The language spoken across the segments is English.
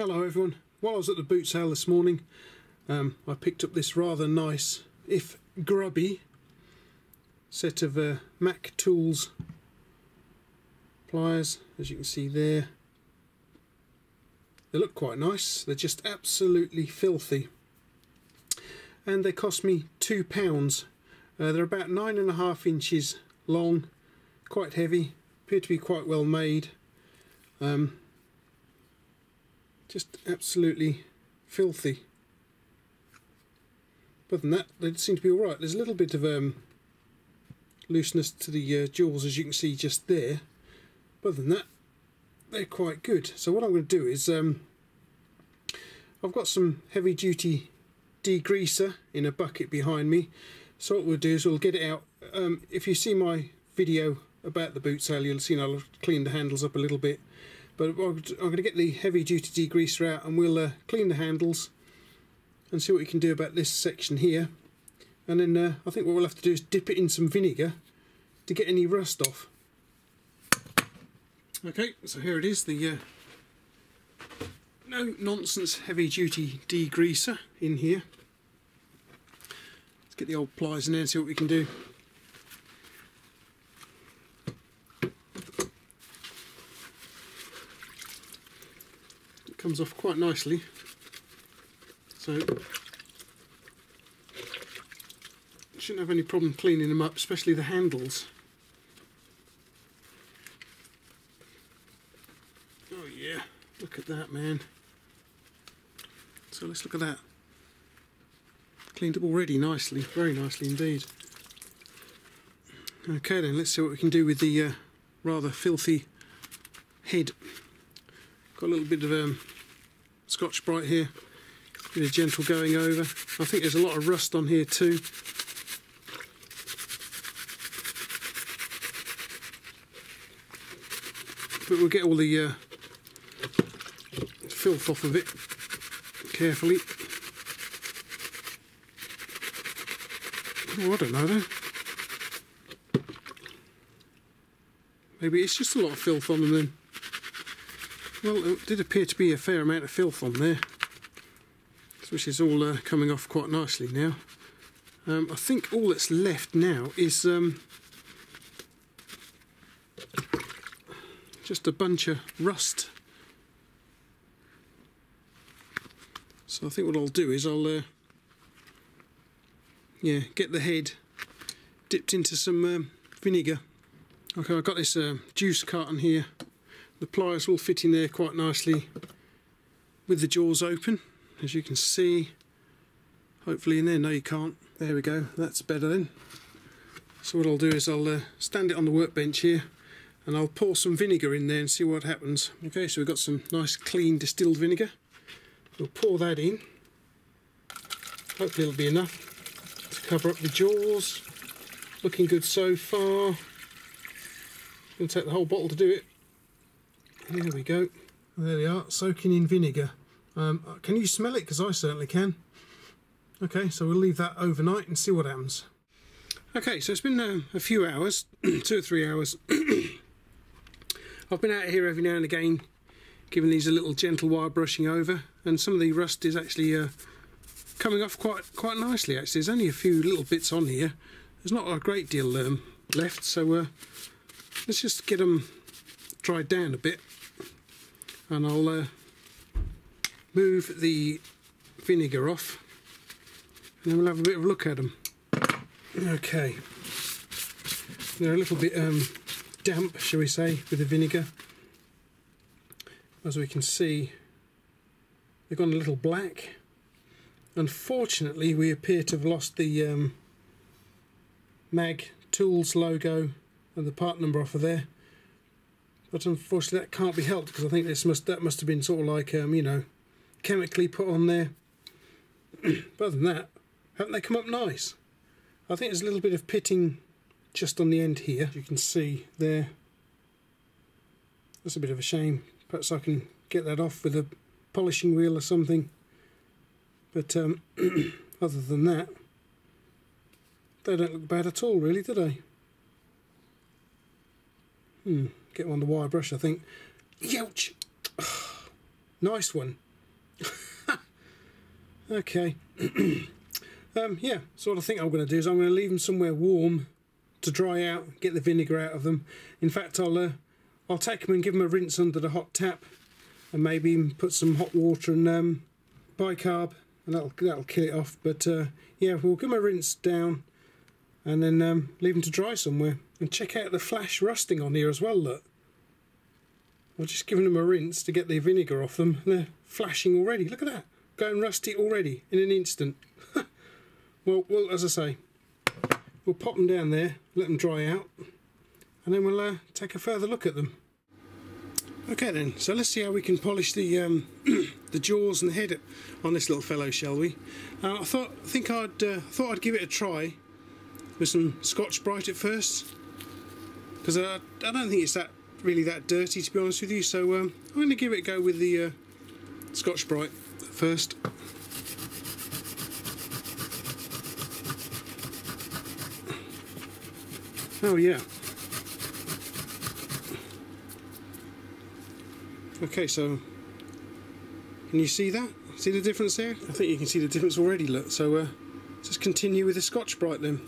Hello everyone. While I was at the boot sale this morning, I picked up this rather nice, if grubby, set of Mac Tools pliers, as you can see there. They look quite nice, they're just absolutely filthy. And they cost me £2. They're about 9.5 inches long, quite heavy, appear to be quite well made. Just absolutely filthy. But than that, they seem to be alright. There's a little bit of looseness to the jaws, as you can see just there. But than that, they're quite good. So what I'm going to do is, I've got some heavy duty degreaser in a bucket behind me. So what we'll do is we'll get it out. If you see my video about the boot sale, you'll see I'll clean the handles up a little bit. But I'm going to get the heavy duty degreaser out and we'll clean the handles and see what we can do about this section here. And then I think what we'll have to do is dip it in some vinegar to get any rust off. Okay, so here it is, the no nonsense heavy duty degreaser in here. Let's get the old pliers in there and see what we can do. It comes off quite nicely. So, shouldn't have any problem cleaning them up, especially the handles. Oh yeah, look at that, man. So let's look at that. Cleaned up already nicely, very nicely indeed. Okay then, let's see what we can do with the rather filthy head. Got a little bit of Scotch-Brite here. Bit of gentle going over. I think there's a lot of rust on here too. But we'll get all the filth off of it carefully. Oh, I don't know though. Maybe it's just a lot of filth on them then. Well, it did appear to be a fair amount of filth on there, which is all coming off quite nicely now. I think all that's left now is just a bunch of rust. So I think what I'll do is I'll yeah, get the head dipped into some vinegar. Okay, I've got this juice carton here. The pliers will fit in there quite nicely with the jaws open, as you can see, hopefully in there. No, you can't. There we go, that's better then. So what I'll do is I'll stand it on the workbench here and I'll pour some vinegar in there and see what happens. Okay, so we've got some nice clean distilled vinegar. We'll pour that in. Hopefully it'll be enough to cover up the jaws. Looking good so far. Gonna take the whole bottle to do it. There we go. There they are, soaking in vinegar. Can you smell it? Because I certainly can. Okay, so we'll leave that overnight and see what happens. Okay, so it's been a few hours, 2 or 3 hours. I've been out here every now and again, giving these a little gentle wire brushing over, and some of the rust is actually coming off quite nicely. Actually, there's only a few little bits on here. There's not a great deal left, so let's just get them dried down a bit, and I'll move the vinegar off and then we'll have a bit of a look at them. Okay, they're a little bit damp, shall we say, with the vinegar. As we can see, they've gone a little black. Unfortunately, we appear to have lost the Mac Tools logo and the part number off of there. But unfortunately that can't be helped, because I think that must have been sort of like, you know, chemically put on there. But other than that, haven't they come up nice? I think there's a little bit of pitting just on the end here, as you can see there. That's a bit of a shame. Perhaps I can get that off with a polishing wheel or something. But other than that, they don't look bad at all really, do they? Get one on the wire brush, I think. Youch! Nice one. Okay. Yeah, so what I think I'm going to do is I'm going to leave them somewhere warm to dry out, get the vinegar out of them. In fact, I'll take them and give them a rinse under the hot tap, and maybe even put some hot water and bicarb, and that'll kill it off. But yeah, we'll give them a rinse down, and then leave them to dry somewhere. And check out the flash rusting on here as well, look. I've just given them a rinse to get the vinegar off them, and they're flashing already. Look at that, going rusty already in an instant. well, as I say, we'll pop them down there, let them dry out, and then we'll take a further look at them. Okay then, so let's see how we can polish the the jaws and the head on this little fellow, shall we? I thought I'd give it a try with some Scotch-Brite at first, because I don't think it's really that dirty, to be honest with you. So I'm going to give it a go with the Scotch-Brite first. Oh yeah. Okay, so can you see that? See the difference there? I think you can see the difference already, look. So just continue with the Scotch-Brite then.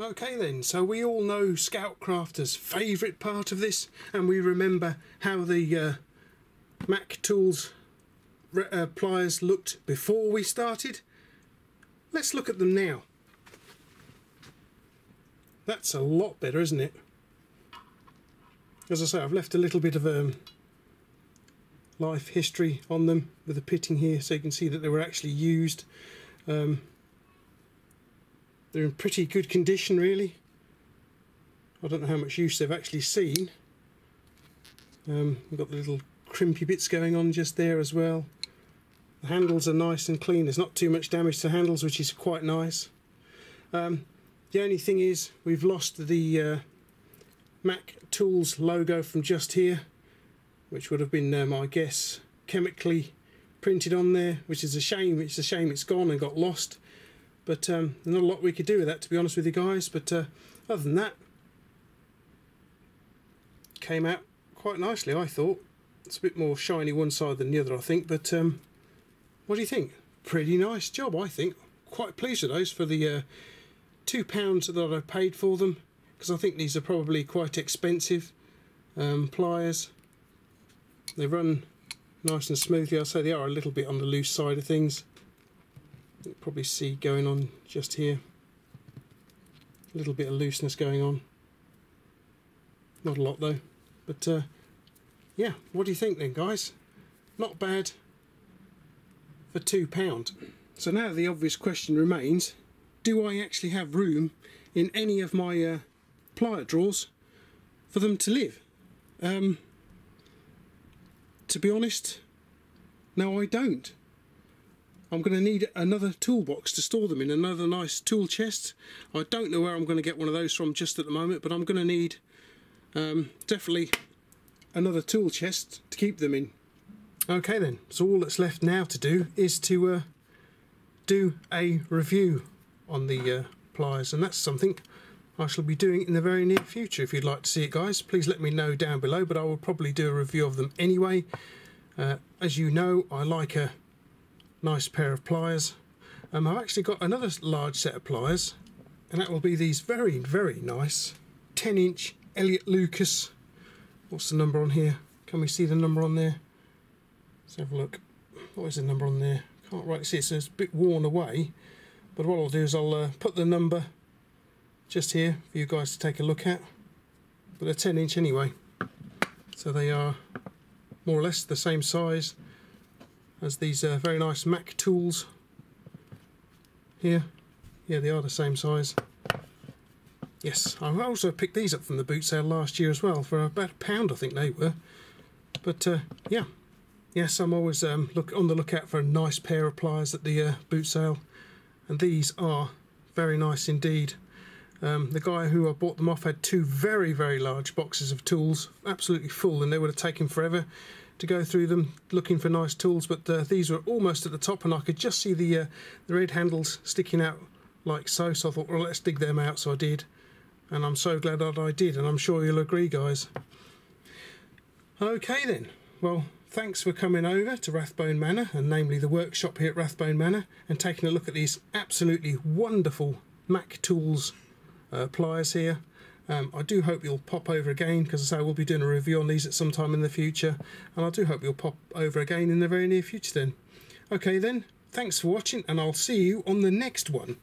Okay then, so we all know Scout Crafter's favourite part of this, and we remember how the Mac Tools pliers looked before we started. Let's look at them now. That's a lot better, isn't it? As I say, I've left a little bit of life history on them with a pitting here, so you can see that they were actually used. They're in pretty good condition, really. I don't know how much use they've actually seen. We've got the little crimpy bits going on just there as well. The handles are nice and clean. There's not too much damage to handles, which is quite nice. The only thing is we've lost the Mac Tools logo from just here, which would have been, I guess, chemically printed on there, which is a shame. It's a shame it's gone and got lost. But not a lot we could do with that, to be honest with you guys. But other than that, came out quite nicely, I thought. It's a bit more shiny one side than the other, I think. But what do you think? Pretty nice job, I think. Quite pleased with those for the £2 that I paid for them, because I think these are probably quite expensive pliers. They run nice and smoothly. I'll say they are a little bit on the loose side of things. You can probably see going on just here. A little bit of looseness going on. Not a lot though, but yeah, what do you think then, guys? Not bad for £2. So now the obvious question remains, do I actually have room in any of my plier drawers for them to live? To be honest, no I don't. I'm going to need another toolbox to store them in, another nice tool chest. I don't know where I'm going to get one of those from just at the moment, but I'm going to need definitely another tool chest to keep them in. Okay then, so all that's left now to do is to do a review on the pliers, and that's something I shall be doing in the very near future. If you'd like to see it, guys, please let me know down below, but I will probably do a review of them anyway. As you know, I like a nice pair of pliers. I've actually got another large set of pliers, and that will be these very, very nice 10-inch Elliot Lucas. What's the number on here? Can we see the number on there? Let's have a look. What is the number on there? Can't rightly see it, so it's a bit worn away. But what I'll do is I'll put the number just here for you guys to take a look at. But they're 10-inch anyway, so they are more or less the same size as these very nice Mac Tools here. Yeah, they are the same size. Yes, I also picked these up from the boot sale last year as well for about £1, I think they were. But yeah, yes, I'm always on the lookout for a nice pair of pliers at the boot sale, and these are very nice indeed. The guy who I bought them off had two very, very large boxes of tools, absolutely full, and they would have taken forever to go through them looking for nice tools, but these were almost at the top, and I could just see the red handles sticking out like so, so I thought, well, let's dig them out, so I did, and I'm so glad that I did, and I'm sure you'll agree, guys. Okay then, well, thanks for coming over to Rathbone Manor, and namely the workshop here at Rathbone Manor, and taking a look at these absolutely wonderful Mac Tools pliers here. I do hope you'll pop over again, because I say we'll be doing a review on these at some time in the future, and I do hope you'll pop over again in the very near future then. Okay then, thanks for watching, and I'll see you on the next one.